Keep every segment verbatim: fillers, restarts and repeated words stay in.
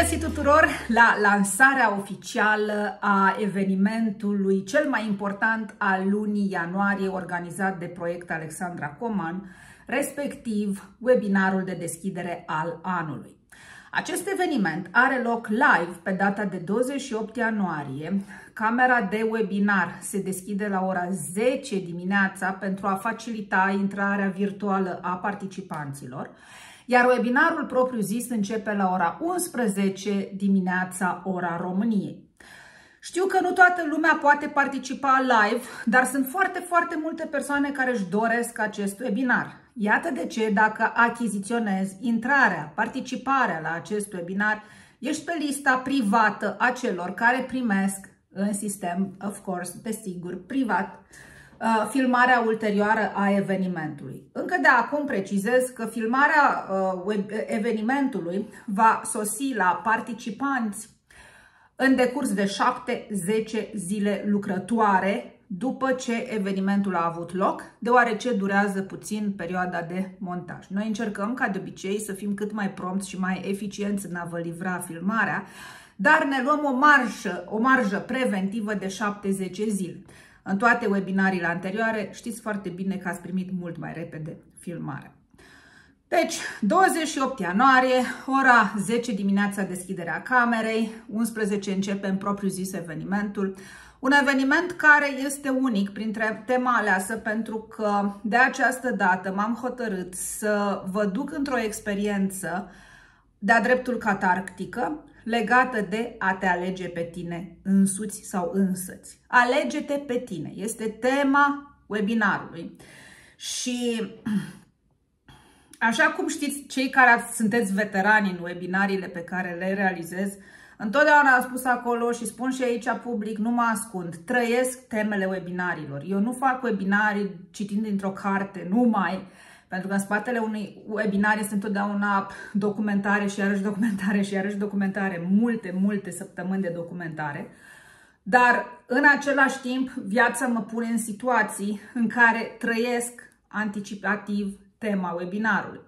găsit tuturor la lansarea oficială a evenimentului cel mai important al lunii ianuarie, organizat de Proiect Alexandra Coman, respectiv webinarul de deschidere al anului. Acest eveniment are loc live pe data de douăzeci și opt ianuarie. Camera de webinar se deschide la ora zece dimineața pentru a facilita intrarea virtuală a participanților, iar webinarul propriu-zis începe la ora unsprezece dimineața, ora României. Știu că nu toată lumea poate participa live, dar sunt foarte, foarte multe persoane care își doresc acest webinar. Iată de ce, dacă achiziționezi intrarea, participarea la acest webinar, ești pe lista privată a celor care primesc în sistem, of course, desigur, privat, filmarea ulterioară a evenimentului. Încă de acum precizez că filmarea evenimentului va sosi la participanți în decurs de șapte-zece zile lucrătoare după ce evenimentul a avut loc, deoarece durează puțin perioada de montaj. Noi încercăm, ca de obicei, să fim cât mai prompți și mai eficienți în a vă livra filmarea, dar ne luăm o marjă, o marjă preventivă de șapte-zece zile. În toate webinarile anterioare știți foarte bine că ați primit mult mai repede filmarea. Deci, douăzeci și opt ianuarie, ora zece dimineața, deschiderea camerei, unsprezece începem propriu-zis evenimentul. Un eveniment care este unic printre tema aleasă, pentru că de această dată m-am hotărât să vă duc într-o experiență de-a dreptul catarctică legată de a te alege pe tine însuți sau însăți. Alege-te pe tine este tema webinarului și... Așa cum știți, cei care sunteți veterani în webinarile pe care le realizez, întotdeauna am spus acolo și spun și aici public, nu mă ascund, trăiesc temele webinarilor. Eu nu fac webinarii citind dintr-o carte numai, pentru că în spatele unui webinar este întotdeauna documentare și iarăși documentare și iarăși documentare, multe, multe săptămâni de documentare. Dar în același timp, viața mă pune în situații în care trăiesc anticipativ tema webinarului.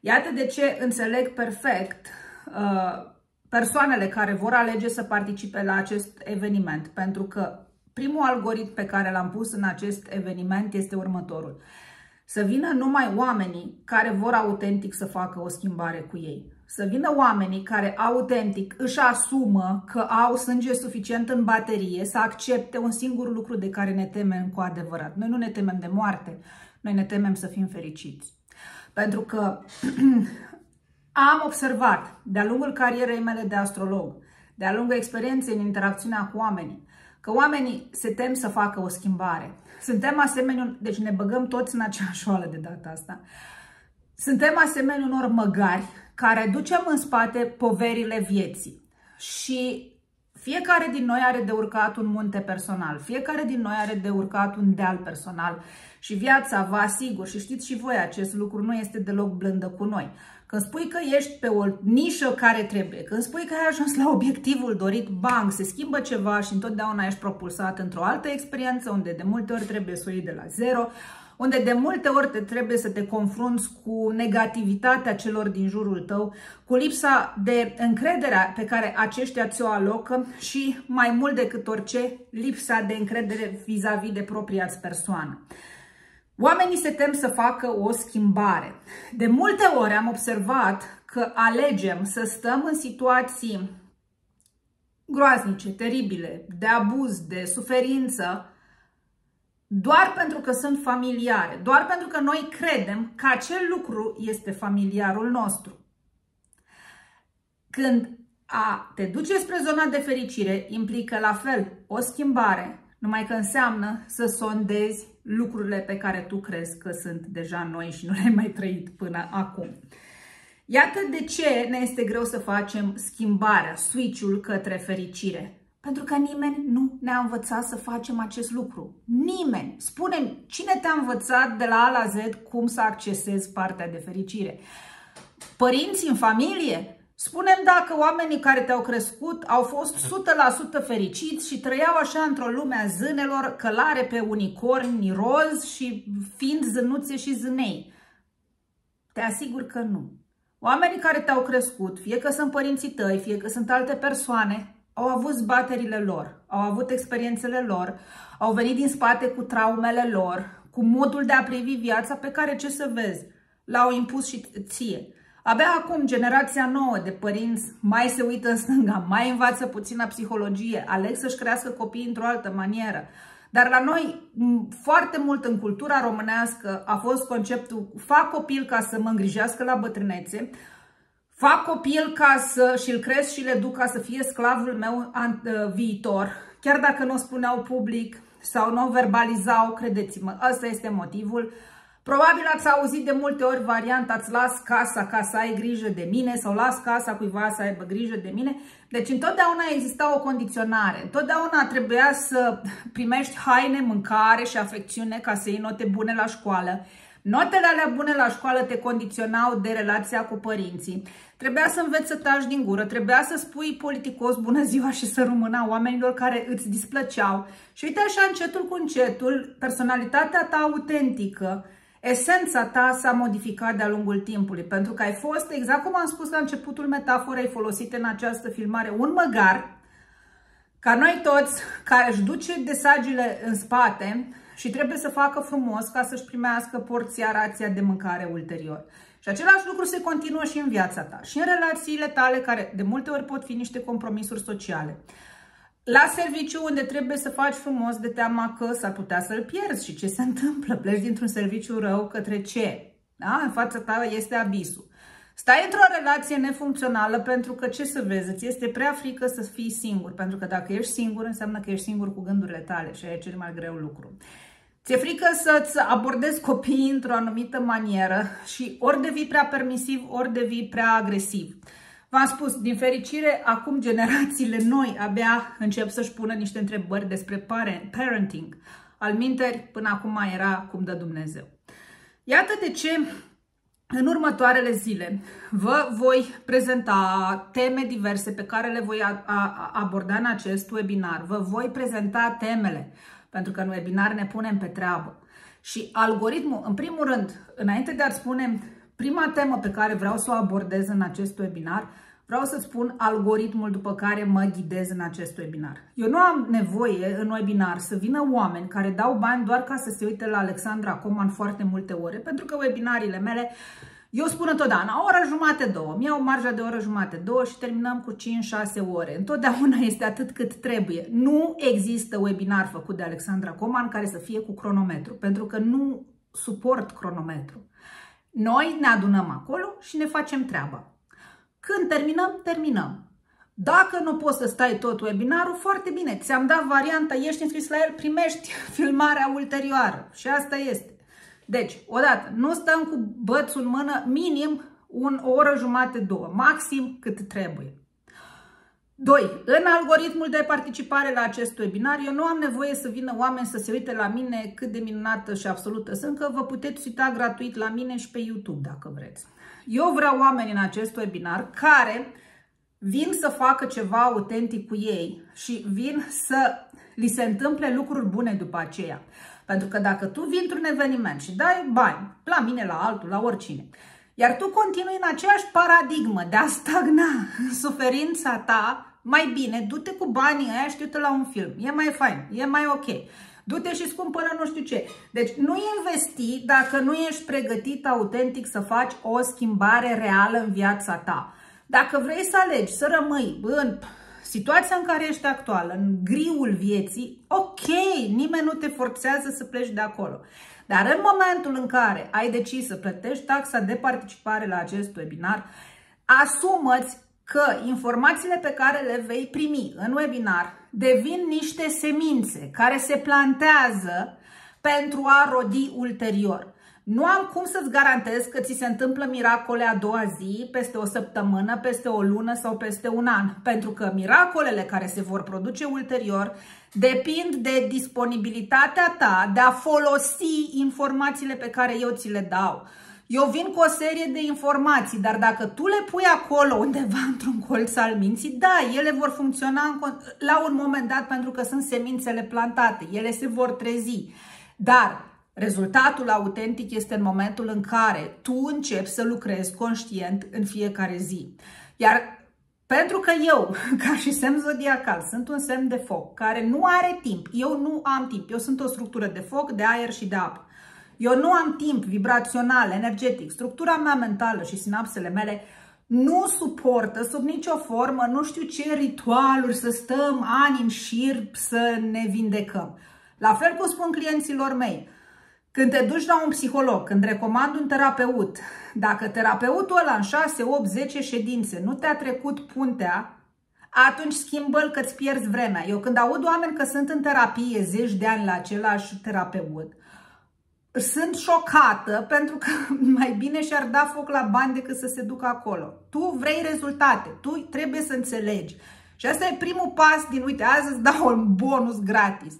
Iată de ce înțeleg perfect uh, persoanele care vor alege să participe la acest eveniment, pentru că primul algoritm pe care l-am pus în acest eveniment este următorul. Să vină numai oamenii care vor autentic să facă o schimbare cu ei. Să vină oamenii care autentic își asumă că au sânge suficient în baterie să accepte un singur lucru de care ne temem cu adevărat. Noi nu ne temem de moarte. Noi ne temem să fim fericiți, pentru că am observat de-a lungul carierei mele de astrolog, de-a lungul experienței în interacțiunea cu oamenii, că oamenii se tem să facă o schimbare. Suntem asemenea, deci ne băgăm toți în aceeași oală de data asta, suntem asemenea unor măgari care ducem în spate poverile vieții și fiecare din noi are de urcat un munte personal, fiecare din noi are de urcat un deal personal și viața, vă asigur, și știți și voi acest lucru, nu este deloc blândă cu noi. Când spui că ești pe o nișă care trebuie, când spui că ai ajuns la obiectivul dorit, bang, se schimbă ceva și întotdeauna ești propulsat într-o altă experiență unde de multe ori trebuie să o iei de la zero, unde de multe ori te trebuie să te confrunți cu negativitatea celor din jurul tău, cu lipsa de încredere pe care aceștia ți-o alocă și, mai mult decât orice, lipsa de încredere vis-a-vis de propria-ți persoană. Oamenii se tem să facă o schimbare. De multe ori am observat că alegem să stăm în situații groaznice, teribile, de abuz, de suferință, doar pentru că sunt familiare, doar pentru că noi credem că acel lucru este familiarul nostru. Când a te duce spre zona de fericire implică la fel o schimbare, numai că înseamnă să sondezi lucrurile pe care tu crezi că sunt deja noi și nu le-ai mai trăit până acum. Iată de ce ne este greu să facem schimbarea, switch-ul către fericire. Pentru că nimeni nu ne-a învățat să facem acest lucru. Nimeni. Spune-mi, cine te-a învățat de la A la Z cum să accesezi partea de fericire? Părinții, în familie? Spune-mi dacă oamenii care te-au crescut au fost o sută la sută fericiți și trăiau așa într-o lume a zânelor, călare pe unicorni roz și fiind zânuțe și zânei. Te asigur că nu. Oamenii care te-au crescut, fie că sunt părinții tăi, fie că sunt alte persoane, au avut zbaterile lor, au avut experiențele lor, au venit din spate cu traumele lor, cu modul de a privi viața pe care, ce să vezi, l-au impus și ție. Abia acum, generația nouă de părinți mai se uită în stânga, mai învață puțină psihologie, aleg să-și crească copiii într-o altă manieră. Dar la noi, foarte mult în cultura românească, a fost conceptul fac copil ca să mă îngrijească la bătrânețe, fac copil ca să și-l cresc și le duc ca să fie sclavul meu viitor. Chiar dacă nu o spuneau public sau nu o verbalizau, credeți-mă, ăsta este motivul. Probabil ați auzit de multe ori varianta, ați las casa ca să ai grijă de mine sau las casa cuiva să aibă grijă de mine. Deci întotdeauna exista o condiționare, întotdeauna trebuia să primești haine, mâncare și afecțiune ca să iei note bune la școală. Notele alea bune la școală te condiționau de relația cu părinții. Trebuia să înveți să taci din gură, trebuia să spui politicos bună ziua și să rumâna oamenilor care îți displăceau. Și uite așa, încetul cu încetul, personalitatea ta autentică, esența ta s-a modificat de-a lungul timpului, pentru că ai fost, exact cum am spus la începutul metaforei folosite în această filmare, un măgar, ca noi toți, care își duce desagile în spate și trebuie să facă frumos ca să-și primească porția, rația de mâncare ulterior. Și același lucru se continuă și în viața ta, și în relațiile tale, care de multe ori pot fi niște compromisuri sociale. La serviciu unde trebuie să faci frumos de teama că s-ar putea să-l pierzi și ce se întâmplă? Pleci dintr-un serviciu rău către ce? Da? În fața ta este abisul. Stai într-o relație nefuncțională pentru că, ce să vezi, îți este prea frică să fii singur. Pentru că dacă ești singur, înseamnă că ești singur cu gândurile tale și aia e cel mai greu lucru. Ți-e frică să-ți abordezi copiii într-o anumită manieră și ori devii prea permisiv, ori devii prea agresiv. V-am spus, din fericire, acum generațiile noi abia încep să-și pună niște întrebări despre parenting. Alminteri, până acum era cum dă Dumnezeu. Iată de ce în următoarele zile vă voi prezenta teme diverse pe care le voi aborda în acest webinar. Vă voi prezenta temele, pentru că în webinar ne punem pe treabă. Și algoritmul, în primul rând, înainte de a spune prima temă pe care vreau să o abordez în acest webinar, vreau să spun algoritmul după care mă ghidez în acest webinar. Eu nu am nevoie în webinar să vină oameni care dau bani doar ca să se uite la Alexandra Coman foarte multe ore, pentru că webinarile mele, eu spun întotdeauna, o oră jumate, două. Mi iau marja de oră jumate, două și terminăm cu cinci șase ore. Întotdeauna este atât cât trebuie. Nu există webinar făcut de Alexandra Coman care să fie cu cronometru, pentru că nu suport cronometru. Noi ne adunăm acolo și ne facem treaba. Când terminăm, terminăm. Dacă nu poți să stai tot webinarul, foarte bine, ți-am dat varianta, ești înscris la el, primești filmarea ulterioară. Și asta este. Deci, odată, nu stăm cu bățul în mână, minim un, o oră jumate, două, maxim cât trebuie. doi. În algoritmul de participare la acest webinar, eu nu am nevoie să vină oameni să se uite la mine cât de minunată și absolută sunt, că vă puteți uita gratuit la mine și pe YouTube dacă vreți. Eu vreau oameni în acest webinar care vin să facă ceva autentic cu ei și vin să li se întâmple lucruri bune după aceea. Pentru că dacă tu vii într-un eveniment și dai bani la mine, la altul, la oricine, iar tu continui în aceeași paradigmă de a stagna în suferința ta, mai bine, du-te cu banii ăia și du-te la un film. E mai fain, e mai ok. Du-te și scumpără nu știu ce. Deci nu investi dacă nu ești pregătit autentic să faci o schimbare reală în viața ta. Dacă vrei să alegi să rămâi în situația în care ești actuală, în griul vieții, ok, nimeni nu te forțează să pleci de acolo. Dar în momentul în care ai decis să plătești taxa de participare la acest webinar, asumă-ți că informațiile pe care le vei primi în webinar devin niște semințe care se plantează pentru a rodi ulterior. Nu am cum să-ți garantez că ți se întâmplă miracole a doua zi, peste o săptămână, peste o lună sau peste un an, pentru că miracolele care se vor produce ulterior depind de disponibilitatea ta de a folosi informațiile pe care eu ți le dau. Eu vin cu o serie de informații, dar dacă tu le pui acolo undeva într-un colț al minții, da, ele vor funcționa la un moment dat pentru că sunt semințele plantate, ele se vor trezi, dar Rezultatul autentic este în momentul în care tu începi să lucrezi conștient în fiecare zi. Iar pentru că eu, ca și semn zodiacal, sunt un semn de foc care nu are timp, eu nu am timp, eu sunt o structură de foc, de aer și de apă. Eu nu am timp vibrațional, energetic, structura mea mentală și sinapsele mele nu suportă sub nicio formă, nu știu ce ritualuri, să stăm ani în șir să ne vindecăm. La fel cum spun clienților mei, când te duci la un psiholog, când recomand un terapeut, dacă terapeutul ăla în șase, opt, zece ședințe nu te-a trecut puntea, atunci schimbă-l că-ți pierzi vremea. Eu când aud oameni că sunt în terapie zeci de ani la același terapeut, sunt șocată pentru că mai bine și-ar da foc la bani decât să se ducă acolo. Tu vrei rezultate, tu trebuie să înțelegi. Și asta e primul pas din, uite, azi îți dau un bonus gratis.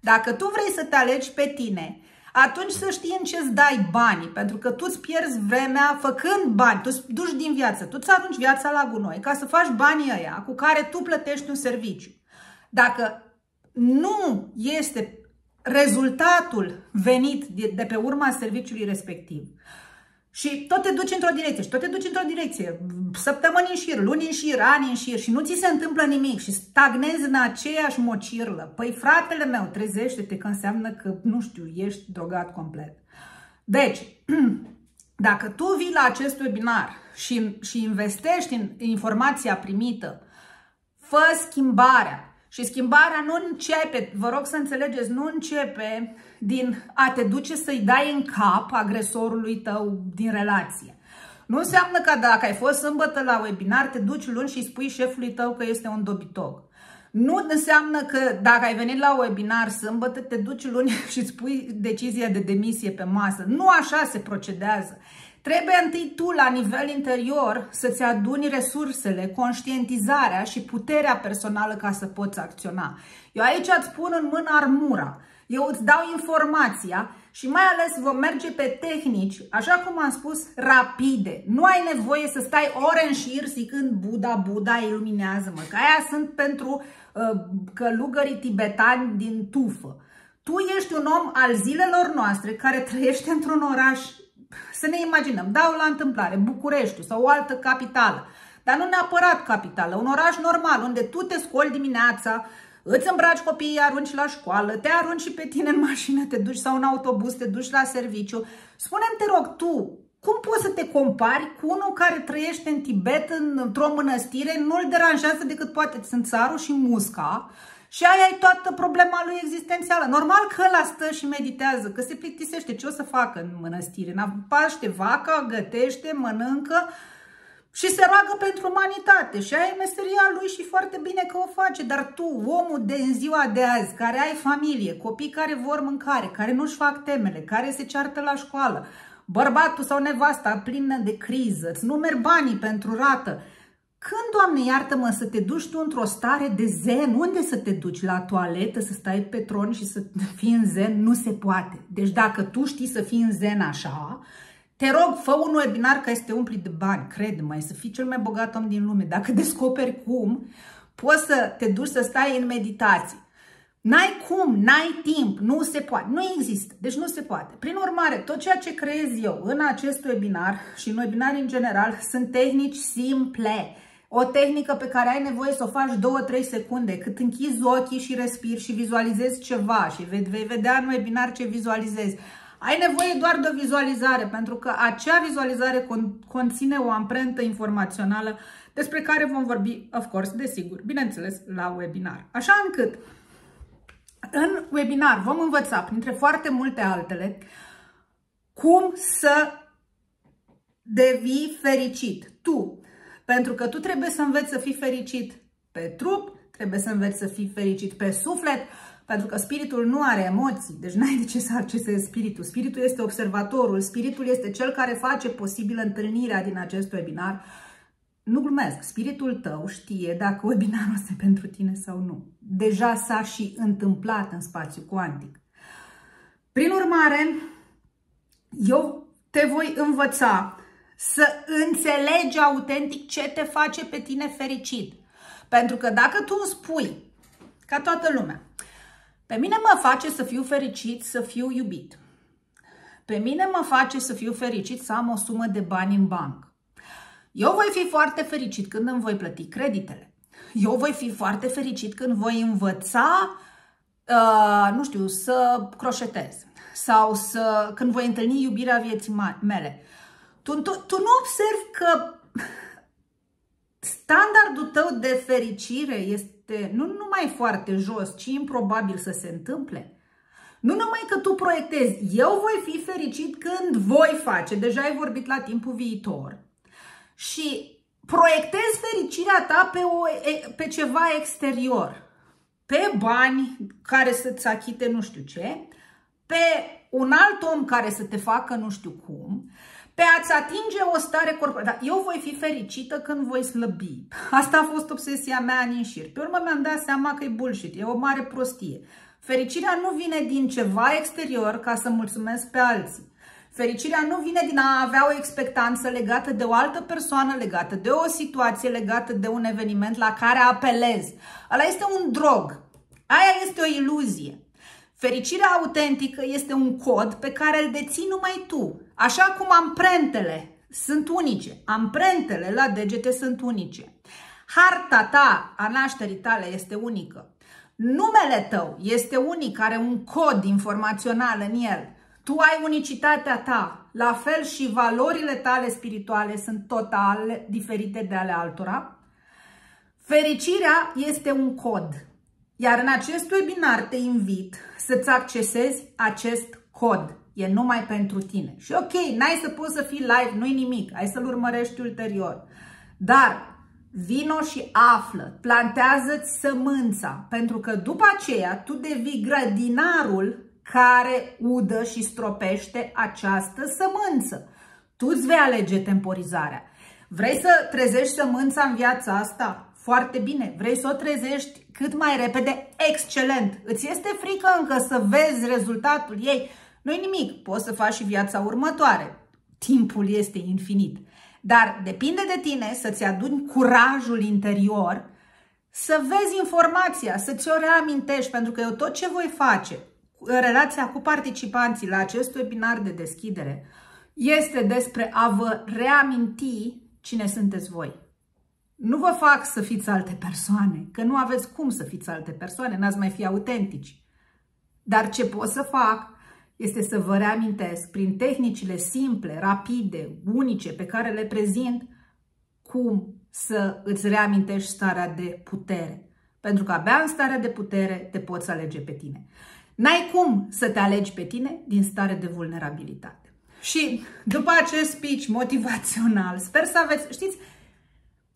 Dacă tu vrei să te alegi pe tine, atunci să știi în ce îți dai banii, pentru că tu îți pierzi vremea făcând bani, tu îți duci din viață, tu îți arunci viața la gunoi ca să faci banii ăia cu care tu plătești un serviciu. Dacă nu este rezultatul venit de pe urma serviciului respectiv și tot te duci într-o direcție și tot te duci într-o direcție, săptămâni în șir, luni în șir, ani în șir și nu ți se întâmplă nimic și stagnezi în aceeași mocirlă, păi fratele meu, trezește-te că înseamnă că, nu știu, ești drogat complet. Deci, dacă tu vii la acest webinar și, și investești în informația primită, fă schimbarea. Și schimbarea nu începe, vă rog să înțelegeți, nu începe din a te duce să-i dai în cap agresorului tău din relație. Nu înseamnă că dacă ai fost sâmbătă la webinar, te duci luni și spui șefului tău că este un dobitoc. Nu înseamnă că dacă ai venit la webinar sâmbătă, te duci luni și spui decizia de demisie pe masă. Nu așa se procedează. Trebuie întâi tu, la nivel interior, să-ți aduni resursele, conștientizarea și puterea personală ca să poți acționa. Eu aici îți pun în mână armura, eu îți dau informația și mai ales vom merge pe tehnici, așa cum am spus, rapide. Nu ai nevoie să stai ore în șir zicând Buddha, Buddha, iluminează-mă, că aia sunt pentru uh, călugării tibetani din tufă. Tu ești un om al zilelor noastre care trăiește într-un oraș. Să ne imaginăm, dau la întâmplare, București sau o altă capitală, dar nu neapărat capitală, un oraș normal, unde tu te scoli dimineața, îți îmbraci copiii, arunci la școală, te arunci și pe tine în mașină, te duci sau în autobuz, te duci la serviciu. Spune-mi, te rog, tu, cum poți să te compari cu unul care trăiește în Tibet, într-o mănăstire, nu-l deranjează decât poate țânțarul și musca, și aia e toată problema lui existențială. Normal că ăla stă și meditează, că se plictisește. Ce o să facă în mănăstire? Paște vaca, gătește, mănâncă și se roagă pentru umanitate. Și aia e meseria lui și foarte bine că o face. Dar tu, omul de în ziua de azi, care ai familie, copii care vor mâncare, care nu-și fac temele, care se ceartă la școală, bărbatul sau nevasta plină de criză, îți numeri banii pentru rată. Când, Doamne, iartă-mă, să te duci tu într-o stare de zen, unde să te duci? La toaletă, să stai pe tron și să fii în zen? Nu se poate. Deci dacă tu știi să fii în zen așa, te rog, fă un webinar ca este umplit de bani, crede-mă, să fii cel mai bogat om din lume. Dacă descoperi cum, poți să te duci să stai în meditație. N-ai cum, n-ai timp, nu se poate, nu există, deci nu se poate. Prin urmare, tot ceea ce creez eu în acest webinar și în webinar în general sunt tehnici simple. O tehnică pe care ai nevoie să o faci două trei secunde, cât închizi ochii și respiri și vizualizezi ceva și vei vedea în webinar ce vizualizezi. Ai nevoie doar de o vizualizare, pentru că acea vizualizare conține o amprentă informațională despre care vom vorbi, of course, desigur, bineînțeles, la webinar. Așa încât, în webinar vom învăța, printre foarte multe altele, cum să devii fericit tu. Pentru că tu trebuie să înveți să fii fericit pe trup, trebuie să înveți să fii fericit pe suflet, pentru că spiritul nu are emoții, deci n-ai de ce să accesezi spiritul. Spiritul este observatorul, spiritul este cel care face posibilă întâlnirea din acest webinar. Nu glumesc, spiritul tău știe dacă webinarul este pentru tine sau nu. Deja s-a și întâmplat în spațiu cuantic. Prin urmare, eu te voi învăța să înțelegi autentic ce te face pe tine fericit. Pentru că dacă tu îmi spui, ca toată lumea, pe mine mă face să fiu fericit, să fiu iubit. Pe mine mă face să fiu fericit să am o sumă de bani în bancă. Eu voi fi foarte fericit când îmi voi plăti creditele. Eu voi fi foarte fericit când voi învăța, uh, nu știu, să croșetez. Sau să, când voi întâlni iubirea vieții mele. Tu, tu, tu nu observi că standardul tău de fericire este nu numai foarte jos, ci improbabil să se întâmple? Nu numai că tu proiectezi, eu voi fi fericit când voi face, deja ai vorbit la timpul viitor, și proiectezi fericirea ta pe, o, pe ceva exterior, pe bani care să-ți achite nu știu ce, pe un alt om care să te facă nu știu cum, pe a-ți atinge o stare corporală. Eu voi fi fericită când voi slăbi. Asta a fost obsesia mea în șir. Pe urmă mi-am dat seama că e bullshit, e o mare prostie. Fericirea nu vine din ceva exterior ca să mulțumesc pe alții. Fericirea nu vine din a avea o expectanță legată de o altă persoană, legată de o situație, legată de un eveniment la care apelez. Ăla este un drog. Aia este o iluzie. Fericirea autentică este un cod pe care îl deții numai tu. Așa cum amprentele sunt unice. Amprentele la degete sunt unice. Harta ta a nașterii tale este unică. Numele tău este unic, are un cod informațional în el. Tu ai unicitatea ta. La fel și valorile tale spirituale sunt total diferite de ale altora. Fericirea este un cod. Iar în acest webinar te invit să-ți accesezi acest cod. E numai pentru tine. Și ok, n-ai să poți să fii live, nu-i nimic. Hai să-l urmărești ulterior. Dar vino și află, plantează-ți sămânța, pentru că după aceea tu devii grădinarul care udă și stropește această sămânță. Tu îți vei alege temporizarea. Vrei să trezești sămânța în viața asta? Foarte bine. Vrei să o trezești cât mai repede? Excelent. Îți este frică încă să vezi rezultatul ei? Nu-i nimic. Poți să faci și viața următoare. Timpul este infinit. Dar depinde de tine să-ți aduni curajul interior, să vezi informația, să ți-o reamintești, pentru că eu tot ce voi face în relația cu participanții la acest webinar de deschidere este despre a vă reaminti cine sunteți voi. Nu vă fac să fiți alte persoane, că nu aveți cum să fiți alte persoane, n-ați mai fi autentici. Dar ce pot să fac este să vă reamintesc prin tehnicile simple, rapide, unice pe care le prezint, cum să îți reamintești starea de putere. Pentru că abia în starea de putere te poți alege pe tine. N-ai cum să te alegi pe tine din stare de vulnerabilitate. Și după acest speech motivațional, sper să aveți, știți,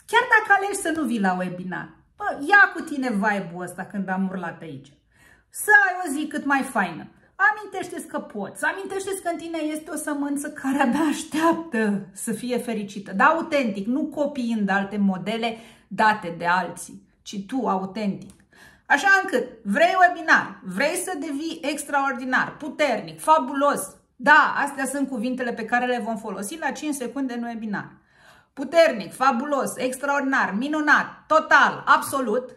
chiar dacă alegi să nu vii la webinar, bă, ia cu tine vibe-ul ăsta când am urlat aici. Să ai o zi cât mai faină. Amintește-ți că poți, amintește-ți că în tine este o sămânță care abia așteaptă să fie fericită. Dar autentic, nu copiind alte modele date de alții, ci tu autentic. Așa încât vrei webinar, vrei să devii extraordinar, puternic, fabulos. Da, astea sunt cuvintele pe care le vom folosi la cinci secunde în webinar. Puternic, fabulos, extraordinar, minunat, total, absolut.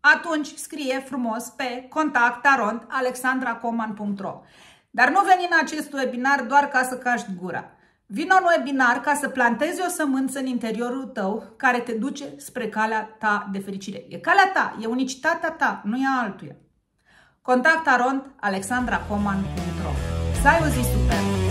Atunci scrie frumos pe contact arond alexandra coman punct ro. Dar nu veni în acest webinar doar ca să caști gura. Vino în webinar ca să plantezi o sămânță în interiorul tău care te duce spre calea ta de fericire. E calea ta, e unicitatea ta, nu e altuia. contact arond alexandra coman punct ro. Să ai o zi superbă!